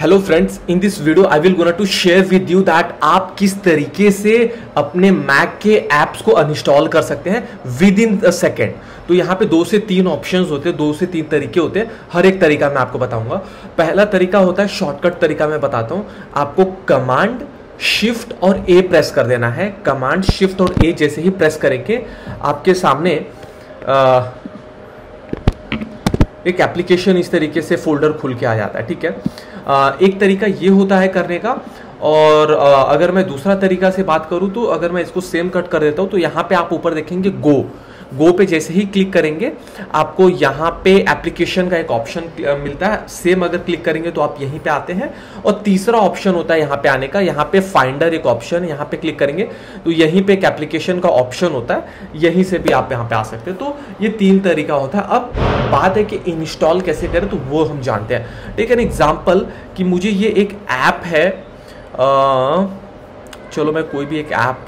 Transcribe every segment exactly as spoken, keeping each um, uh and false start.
Hello friends, in this video I will gonna to share with you that आप किस तरीके से अपने मैक के ऐप्स को अनइंस्टॉल कर सकते हैं विद इन अ सेकेंड। तो यहाँ पे दो से तीन ऑप्शंस होते हैं, दो से तीन तरीके होते हैं, हर एक तरीका मैं आपको बताऊंगा। पहला तरीका होता है शॉर्टकट तरीका, मैं बताता हूँ आपको। कमांड शिफ्ट और ए प्रेस कर देना है। कमांड शिफ्ट और ए जैसे ही प्रेस करेंगे आपके सामने आ, एक एप्लीकेशन इस तरीके से फोल्डर खुल के आ जाता है, ठीक है। आ, एक तरीका ये होता है करने का। और आ, अगर मैं दूसरा तरीका से बात करूँ तो अगर मैं इसको सेम कट कर देता हूँ तो यहाँ पे आप ऊपर देखेंगे गो गो पे जैसे ही क्लिक करेंगे आपको यहाँ पे एप्लीकेशन का एक ऑप्शन मिलता है। सेम अगर क्लिक करेंगे तो आप यहीं पे आते हैं। और तीसरा ऑप्शन होता है यहाँ पे आने का, यहाँ पे फाइंडर एक ऑप्शन, यहाँ पे क्लिक करेंगे तो यहीं पे एक एप्लीकेशन का ऑप्शन होता है, यहीं से भी आप यहाँ पे आ सकते हैं। तो ये तीन तरीका होता है। अब बात है कि इंस्टॉल कैसे करें, तो वो हम जानते हैं। टेक एन एग्जाम्पल कि मुझे ये एक ऐप है, आ, चलो मैं कोई भी एक ऐप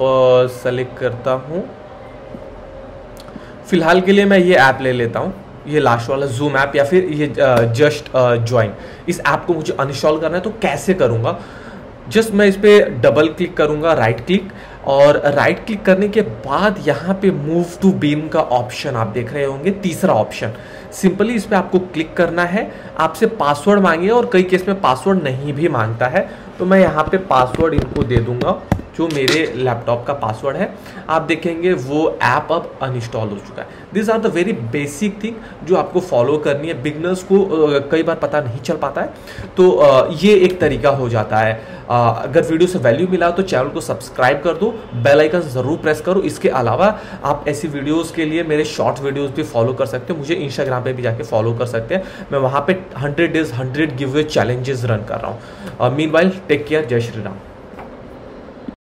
सेलेक्ट करता हूँ। फिलहाल के लिए मैं ये ऐप ले लेता हूँ, ये लास्ट वाला जूम ऐप या फिर ये जस्ट ज्वाइन। इस ऐप को मुझे अनइंस्टॉल करना है, तो कैसे करूँगा? जस्ट मैं इस पर डबल क्लिक करूँगा, राइट क्लिक, और राइट क्लिक करने के बाद यहाँ पे मूव टू बीम का ऑप्शन आप देख रहे होंगे, तीसरा ऑप्शन। सिंपली इस पर आपको क्लिक करना है। आपसे पासवर्ड मांगे और कई केस में पासवर्ड नहीं भी मांगता है, तो मैं यहाँ पे पासवर्ड इनको दे दूँगा जो मेरे लैपटॉप का पासवर्ड है। आप देखेंगे वो ऐप अब अनइंस्टॉल हो चुका है। This are the very basic thing जो आपको फॉलो करनी है। बिगनर्स को कई बार पता नहीं चल पाता है, तो ये एक तरीका हो जाता है। अगर वीडियो से वैल्यू मिला तो चैनल को सब्सक्राइब कर दो, बेल आइकन ज़रूर प्रेस करो। इसके अलावा आप ऐसी वीडियोस के लिए मेरे शॉर्ट वीडियोस भी फॉलो कर सकते हो। मुझे इंस्टाग्राम पे भी जाके फॉलो कर सकते हैं, मैं वहाँ पे hundred days hundred give away challenges run कर रहा हूँ। मीनवाइल टेक केयर, जय श्री राम।